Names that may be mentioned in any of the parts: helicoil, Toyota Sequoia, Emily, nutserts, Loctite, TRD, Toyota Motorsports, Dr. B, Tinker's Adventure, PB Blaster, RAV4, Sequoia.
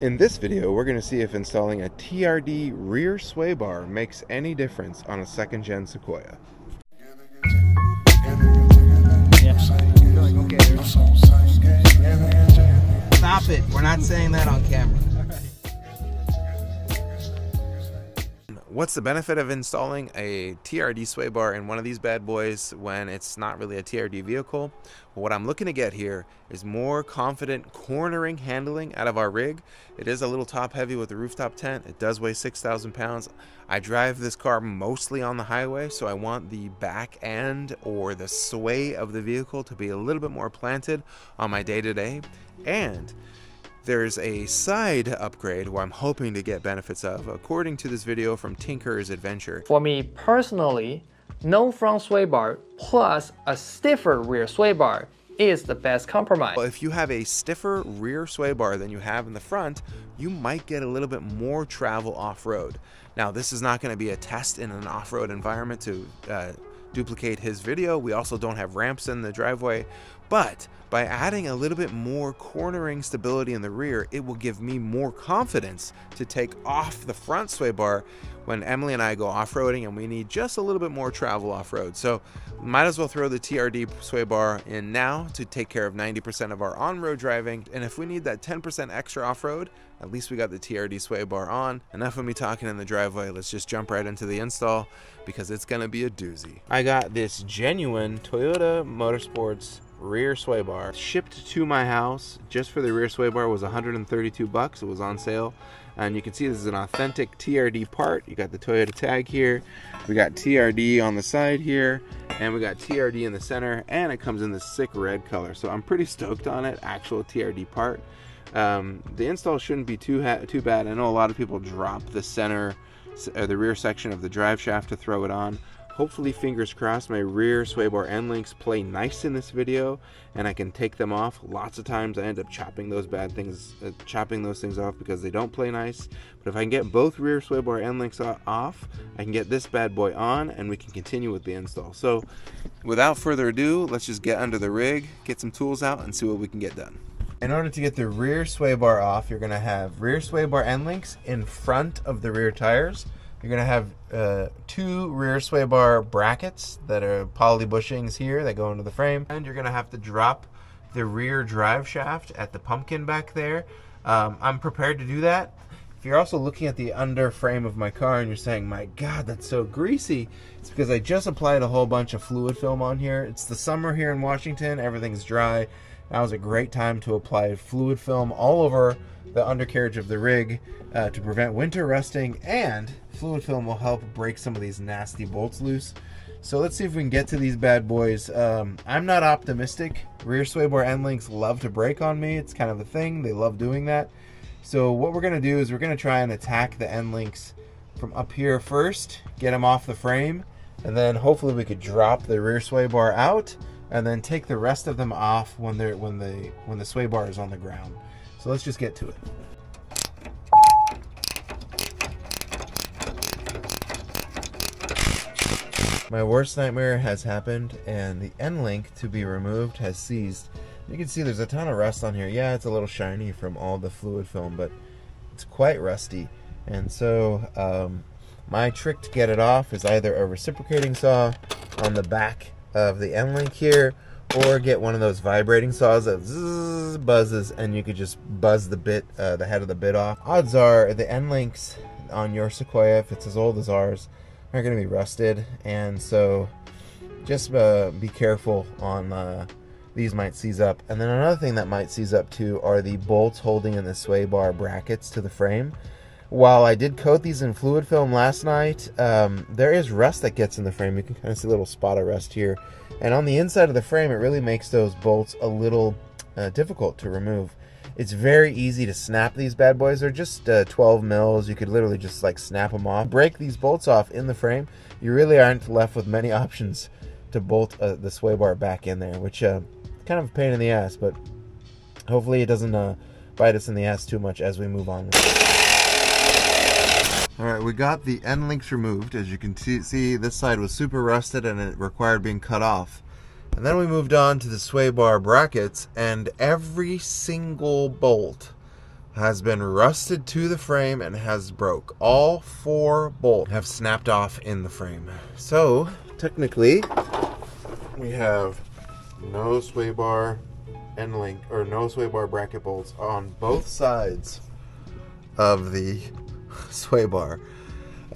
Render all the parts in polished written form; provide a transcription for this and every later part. In this video, we're going to see if installing a TRD rear sway bar makes any difference on a second-gen Sequoia. Stop it! We're not saying that on camera. What's the benefit of installing a TRD sway bar in one of these bad boys when it's not really a TRD vehicle? Well, what I'm looking to get here is more confident cornering handling out of our rig. It is a little top heavy with a rooftop tent. It does weigh 6,000 pounds. I drive this car mostly on the highway, so I want the back end or the sway of the vehicle to be a little bit more planted on my day-to-day. And there's a side upgrade where I'm hoping to get benefits of, according to this video from Tinker's Adventure. For me personally, no front sway bar plus a stiffer rear sway bar is the best compromise. Well, if you have a stiffer rear sway bar than you have in the front, you might get a little bit more travel off-road. Now, this is not going to be a test in an off-road environment to duplicate his video. We also don't have ramps in the driveway, but by adding a little bit more cornering stability in the rear, it will give me more confidence to take off the front sway bar when Emily and I go off-roading and we need just a little bit more travel off-road. So might as well throw the TRD sway bar in now to take care of 90% of our on-road driving. And if we need that 10% extra off-road, at least we got the TRD sway bar on. Enough of me talking in the driveway. Let's just jump right into the install because it's gonna be a doozy. I got this genuine Toyota Motorsports rear sway bar shipped to my house. Just for the rear sway bar was 132 bucks. It was on sale, and you can see this is an authentic TRD part. You got the Toyota tag here, we got TRD on the side here, and we got TRD in the center, and it comes in this sick red color, so I'm pretty stoked on it. Actual TRD part. The install shouldn't be too bad. I know a lot of people drop the center or the rear section of the drive shaft to throw it on. Hopefully, fingers crossed, my rear sway bar end links play nice in this video and I can take them off. Lots of times I end up chopping those things off because they don't play nice. But if I can get both rear sway bar end links off, I can get this bad boy on and we can continue with the install. So without further ado, let's just get under the rig, get some tools out, and see what we can get done. In order to get the rear sway bar off, you're gonna have rear sway bar end links in front of the rear tires. You're going to have two rear sway bar brackets that are poly bushings here that go into the frame. And you're going to have to drop the rear drive shaft at the pumpkin back there. I'm prepared to do that. If you're also looking at the under frame of my car and you're saying, my God, that's so greasy, it's because I just applied a whole bunch of fluid film on here. It's the summer here in Washington. Everything's dry. Now is a great time to apply fluid film all over the undercarriage of the rig to prevent winter rusting, and fluid film will help break some of these nasty bolts loose. So let's see if we can get to these bad boys. I'm not optimistic. Rear sway bar end links love to break on me. It's kind of a thing. They love doing that. So what we're going to do is we're going to try and attack the end links from up here first, get them off the frame, and then hopefully we could drop the rear sway bar out and then take the rest of them off when the sway bar is on the ground. So let's just get to it. My worst nightmare has happened, and the end link to be removed has seized. You can see there's a ton of rust on here. Yeah, it's a little shiny from all the fluid film, but it's quite rusty. And so my trick to get it off is either a reciprocating saw on the back of the end link here, or get one of those vibrating saws that zzz buzzes, and you could just buzz the bit, the head of the bit off. Odds are the end links on your Sequoia, if it's as old as ours, are going to be rusted, and so just be careful on these might seize up. And then another thing that might seize up too are the bolts holding in the sway bar brackets to the frame. While I did coat these in fluid film last night, there is rust that gets in the frame. You can kind of see a little spot of rust here. And on the inside of the frame, it really makes those bolts a little difficult to remove. It's very easy to snap these bad boys. They're just 12 mils. You could literally just like snap them off. Break these bolts off in the frame. You really aren't left with many options to bolt the sway bar back in there, which kind of a pain in the ass, but hopefully it doesn't bite us in the ass too much as we move on. All right, we got the end links removed. As you can see, this side was super rusted and it required being cut off. And then we moved on to the sway bar brackets, and every single bolt has been rusted to the frame and has broke. All four bolts have snapped off in the frame. So technically we have no sway bar end link, or no sway bar bracket bolts on both sides of the sway bar.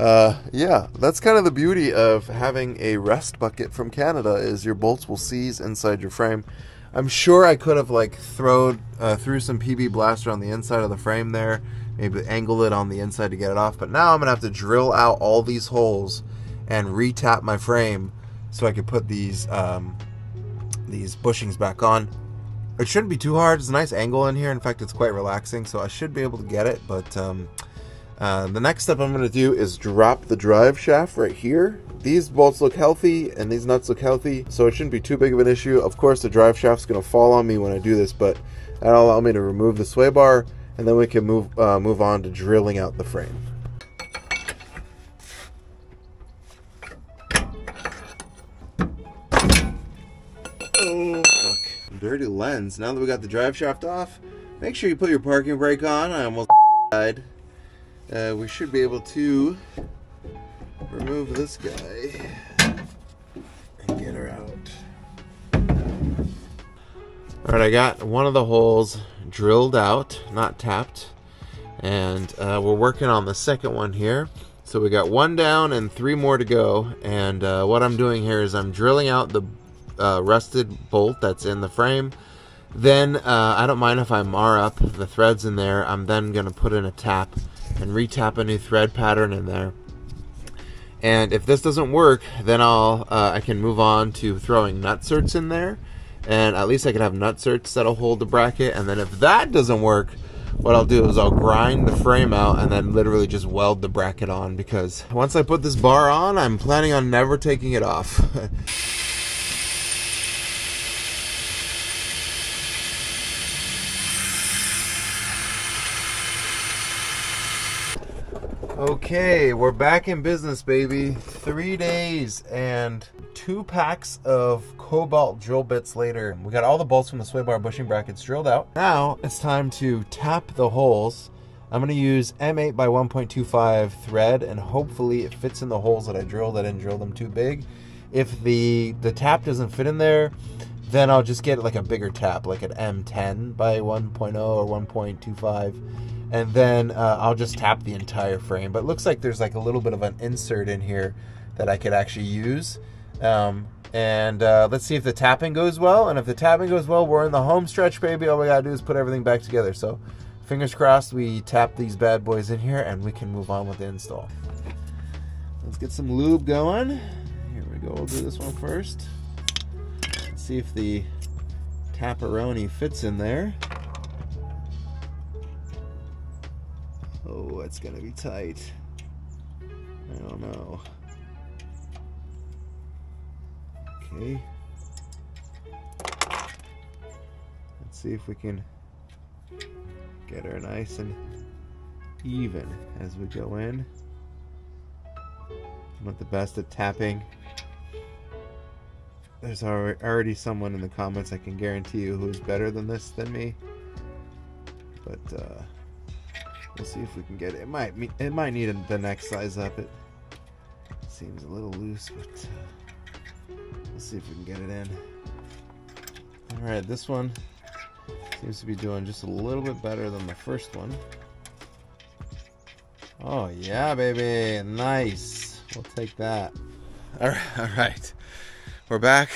Yeah, that's kind of the beauty of having a rust bucket from Canada, is your bolts will seize inside your frame. I'm sure I could have like threw some PB Blaster on the inside of the frame there, maybe angle it on the inside to get it off, but now I'm gonna have to drill out all these holes and retap my frame so I could put these bushings back on. It shouldn't be too hard. It's a nice angle in here. In fact, it's quite relaxing, so I should be able to get it, but the next step I'm going to do is drop the drive shaft right here. These bolts look healthy and these nuts look healthy, so it shouldn't be too big of an issue. Of course, the drive shaft's going to fall on me when I do this, but that'll allow me to remove the sway bar, and then we can move on to drilling out the frame. Oh, look. Dirty lens. Now that we got the drive shaft off, make sure you put your parking brake on. I almost died. We should be able to remove this guy and get her out. Alright, I got one of the holes drilled out, not tapped, and we're working on the second one here. So we got one down and three more to go, and what I'm doing here is I'm drilling out the rusted bolt that's in the frame. Then I don't mind if I mar up the threads in there. I'm then going to put in a tap and retap a new thread pattern in there, and if this doesn't work, then I'll I can move on to throwing nutserts in there, and at least I can have nutserts that'll hold the bracket. And then if that doesn't work, what I'll do is I'll grind the frame out and then literally just weld the bracket on, because once I put this bar on, I'm planning on never taking it off. Okay, we're back in business, baby. 3 days and 2 packs of cobalt drill bits later. We got all the bolts from the sway bar bushing brackets drilled out. Now it's time to tap the holes. I'm gonna use M8 by 1.25 thread, and hopefully it fits in the holes that I drilled. I didn't drill them too big. If the tap doesn't fit in there, then I'll just get like a bigger tap, like an M10 by 1.0 or 1.25. And then I'll just tap the entire frame. But it looks like there's like a little bit of an insert in here that I could actually use. Let's see if the tapping goes well. And if the tapping goes well, we're in the home stretch, baby. All we gotta do is put everything back together. So fingers crossed we tap these bad boys in here and we can move on with the install. Let's get some lube going. Here we go, we'll do this one first. Let's see if the tapperoni fits in there. Oh, it's gonna be tight. I don't know. Okay. Let's see if we can get her nice and even as we go in. I'm not the best at tapping. There's already someone in the comments, I can guarantee you, who's better than this than me. But we'll see if we can get it. It might need the next size up. It seems a little loose, but we'll see if we can get it in. All right, this one seems to be doing just a little bit better than the first one. Oh yeah, baby, nice. We'll take that. All right, we're back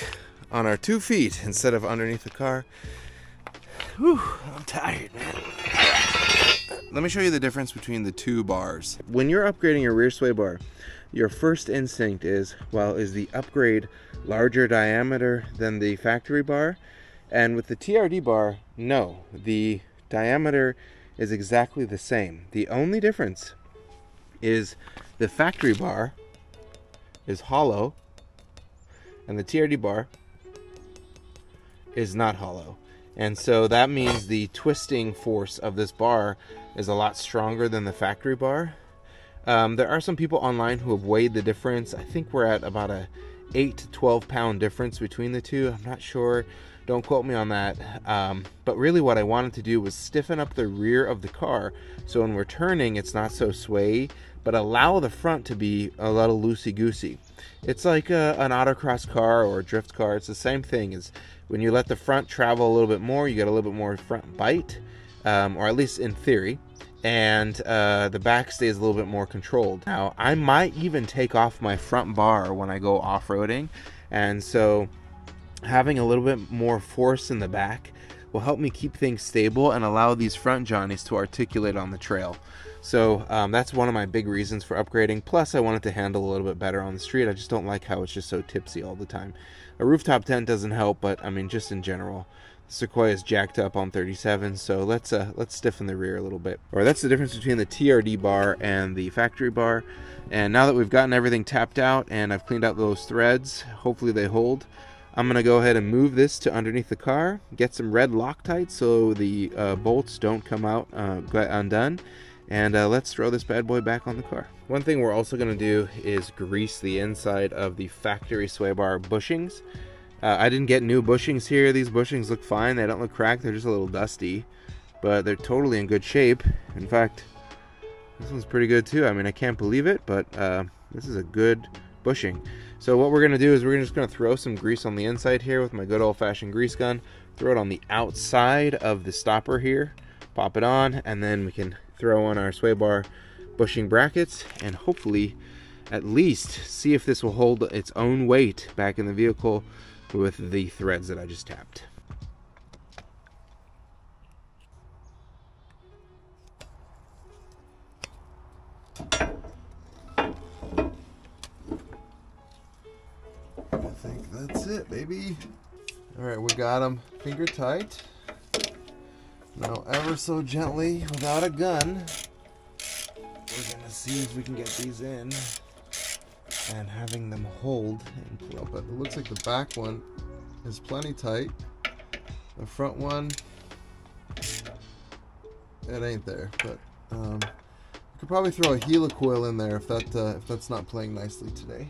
on our 2 feet instead of underneath the car. Whew, I'm tired, man. Let me show you the difference between the two bars. When you're upgrading your rear sway bar, your first instinct is, well, is the upgrade larger diameter than the factory bar? And with the TRD bar, no. The diameter is exactly the same. The only difference is the factory bar is hollow and the TRD bar is not hollow. And so that means the twisting force of this bar is a lot stronger than the factory bar. There are some people online who have weighed the difference. I think we're at about a 8 to 12 pound difference between the two. I'm not sure. Don't quote me on that, but really what I wanted to do was stiffen up the rear of the car so when we're turning it's not so sway, but allow the front to be a little loosey-goosey. It's like an autocross car or a drift car. It's the same thing. Is when you let the front travel a little bit more, you get a little bit more front bite, or at least in theory, and the back stays a little bit more controlled. Now, I might even take off my front bar when I go off-roading, and so having a little bit more force in the back will help me keep things stable and allow these front Johnnies to articulate on the trail. So that's one of my big reasons for upgrading. Plus, I wanted to handle a little bit better on the street. I just don't like how it's just so tipsy all the time. A rooftop tent doesn't help, but I mean, just in general, the Sequoia is jacked up on 37, so let's stiffen the rear a little bit. All right, that's the difference between the TRD bar and the factory bar. And now that we've gotten everything tapped out and I've cleaned out those threads, hopefully they hold. I'm gonna go ahead and move this to underneath the car, get some red Loctite so the bolts don't come out undone, and let's throw this bad boy back on the car. One thing we're also gonna do is grease the inside of the factory sway bar bushings. I didn't get new bushings here. These bushings look fine. They don't look cracked. They're just a little dusty, but they're totally in good shape. In fact, this one's pretty good too. I mean, I can't believe it, but this is a good bushing. So what we're gonna do is we're just gonna throw some grease on the inside here with my good old-fashioned grease gun, throw it on the outside of the stopper here, pop it on, and then we can throw on our sway bar bushing brackets and hopefully at least see if this will hold its own weight back in the vehicle with the threads that I just tapped. That's it, baby. All right, we got them finger tight. Now, ever so gently, without a gun, we're gonna see if we can get these in and having them hold and pull up. It looks like the back one is plenty tight. The front one, it ain't there, but you could probably throw a helicoil in there if that's not playing nicely today.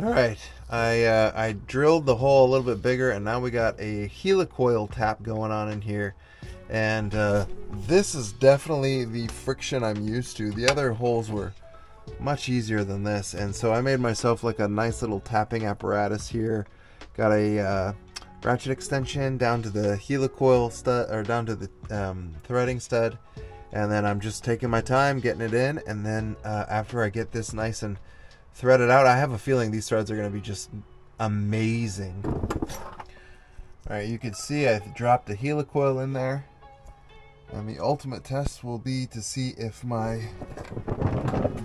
All right, I drilled the hole a little bit bigger, and now we got a helicoil tap going on in here, and this is definitely the friction I'm used to. The other holes were much easier than this, and so I made myself like a nice little tapping apparatus here. Got a ratchet extension down to the helicoil stud, or down to the threading stud, and then I'm just taking my time getting it in, and then after I get this nice and threaded out, I have a feeling these threads are going to be just amazing. All right, you can see I dropped a helicoil in there, and the ultimate test will be to see if my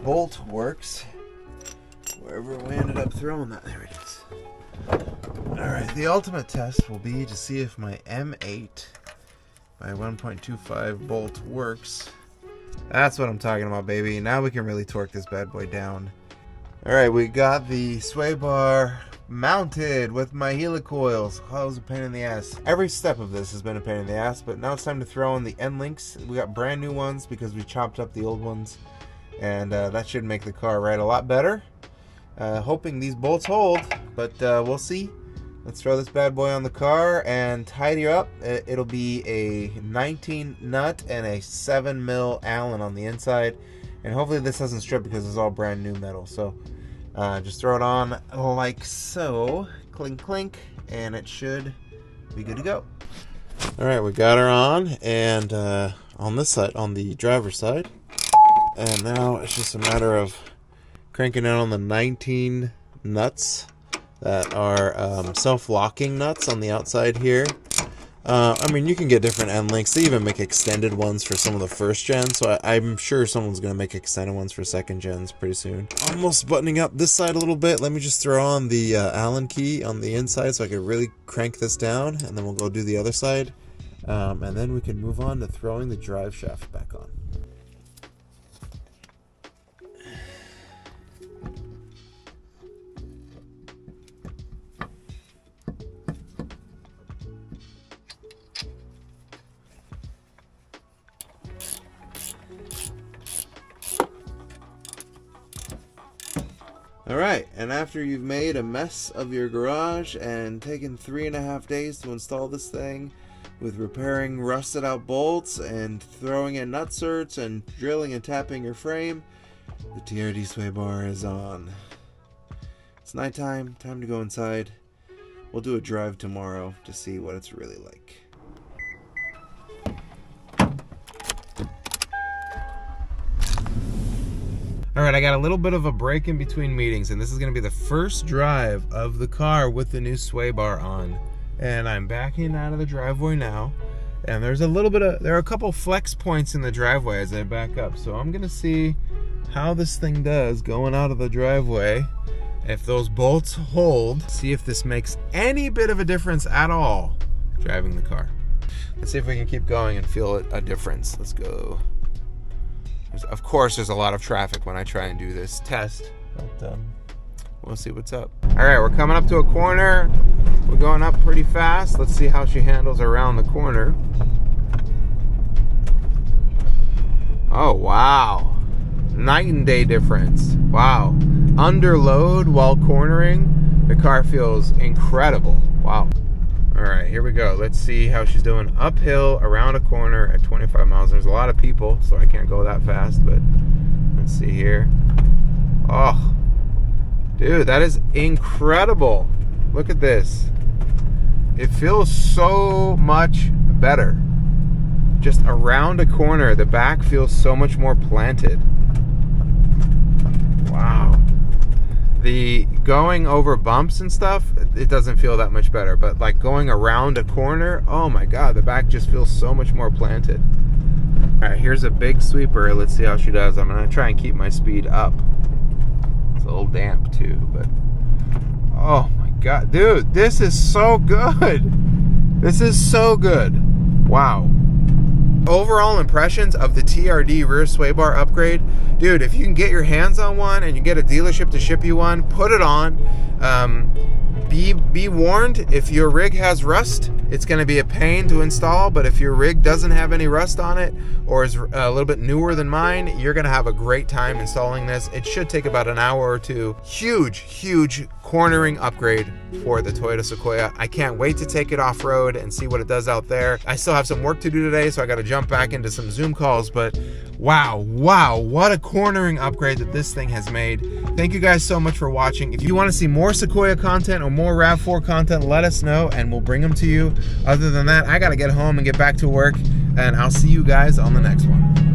bolt works wherever we ended up throwing that. There it is. All right, the ultimate test will be to see if my M8 by 1.25 bolt works. That's what I'm talking about, baby. Now we can really torque this bad boy down. Alright, we got the sway bar mounted with my helicoils. Oh, that was a pain in the ass. Every step of this has been a pain in the ass, but now it's time to throw in the end links. We got brand new ones because we chopped up the old ones, and that should make the car ride a lot better. Hoping these bolts hold, but we'll see. Let's throw this bad boy on the car and tidy up. It'll be a 19 nut and a 7 mil Allen on the inside. And hopefully this doesn't strip because it's all brand new metal. So just throw it on like so, clink clink, and it should be good to go. All right, we got her on, and on this side, on the driver's side, and now it's just a matter of cranking out on the 19 nuts that are self-locking nuts on the outside here. I mean, you can get different end links. They even make extended ones for some of the first gen, so I'm sure someone's going to make extended ones for second gens pretty soon. Almost buttoning up this side a little bit. Let me just throw on the Allen key on the inside so I can really crank this down, and then we'll go do the other side, and then we can move on to throwing the drive shaft back on. Alright, and after you've made a mess of your garage and taken 3.5 days to install this thing, with repairing rusted out bolts and throwing in nutserts and drilling and tapping your frame, the TRD sway bar is on. It's nighttime, time to go inside. We'll do a drive tomorrow to see what it's really like. Alright, I got a little bit of a break in between meetings, and this is going to be the first drive of the car with the new sway bar on. And I'm backing out of the driveway now, and there's a little bit of, there are a couple flex points in the driveway as I back up. So I'm going to see how this thing does going out of the driveway, if those bolts hold, see if this makes any bit of a difference at all driving the car. Let's see if we can keep going and feel a difference. Let's go. Of course, there's a lot of traffic when I try and do this test, but we'll see what's up. All right, we're coming up to a corner. We're going up pretty fast. Let's see how she handles around the corner. Oh, wow. Night and day difference. Wow. Under load while cornering, the car feels incredible. Wow. All right, here we go. Let's see how she's doing uphill around a corner at 25 miles. There's a lot of people, so I can't go that fast, but let's see here. Oh, dude, that is incredible. Look at this. It feels so much better. Just around a corner, the back feels so much more planted. Wow. The going over bumps and stuff, it doesn't feel that much better, but like going around a corner, oh my god, the back just feels so much more planted. All right, here's a big sweeper. Let's see how she does. I'm gonna try and keep my speed up. It's a little damp too, but oh my god, dude, this is so good. This is so good. Wow. Overall impressions of the TRD rear sway bar upgrade, dude, if you can get your hands on one and you get a dealership to ship you one, put it on. Be warned, if your rig has rust, it's going to be a pain to install, but if your rig doesn't have any rust on it or is a little bit newer than mine, you're going to have a great time installing this. It should take about an hour or two. Huge cornering upgrade for the Toyota Sequoia. I can't wait to take it off-road and see what it does out there. I still have some work to do today, so I got to jump back into some Zoom calls, but wow, what a cornering upgrade that this thing has made. Thank you guys so much for watching. If you want to see more Sequoia content or more RAV4 content, let us know and we'll bring them to you. Other than that, I got to get home and get back to work, and I'll see you guys on the next one.